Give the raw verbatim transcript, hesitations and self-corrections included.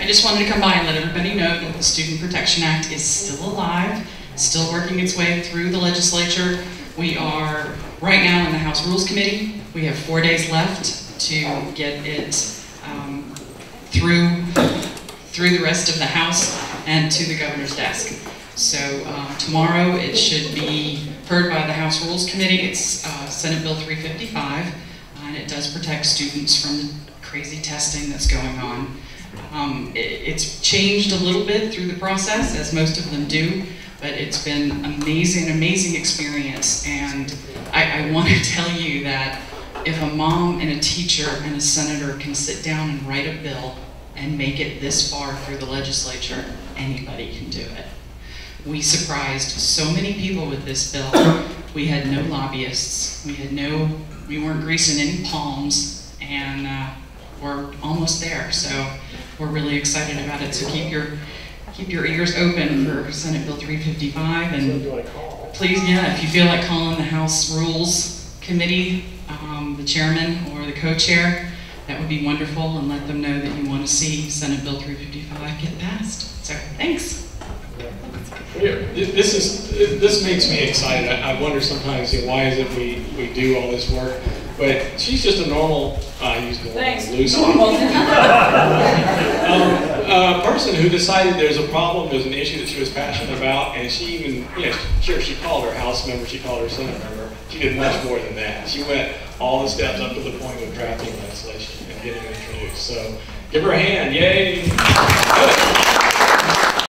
I just wanted to come by and let everybody know that the Student Protection Act is still alive, still working its way through the legislature. We are right now in the House Rules Committee. We have four days left to get it um, through, through the rest of the House and to the governor's desk. So uh, tomorrow it should be heard by the House Rules Committee. It's uh, Senate Bill three fifty-five, and it does protect students from the crazy testing that's going on. Um, it, it's changed a little bit through the process, as most of them do, but it's been an amazing, amazing experience. And I, I want to tell you that if a mom and a teacher and a senator can sit down and write a bill and make it this far through the legislature, anybody can do it. We surprised so many people with this bill. We had no lobbyists. We had no, we weren't greasing any palms, and uh, we're almost there. So we're really excited about it. So keep your keep your ears open for Senate Bill three fifty-five, and please, yeah, if you feel like calling the House Rules Committee, um, the chairman or the co-chair, that would be wonderful, and let them know that you want to see Senate Bill three fifty-five get passed. So thanks. Yeah, this is this makes me excited. I, I wonder sometimes, you know, why is it we we do all this work? But she's just a normal, I uh, use the word loosely, um, uh, person who decided there's a problem, there's an issue that she was passionate about, and she even, you know, sure, she called her House member, she called her Senate member. She did much more than that. She went all the steps up to the point of drafting legislation and getting it introduced. So give her a hand, yay! Good.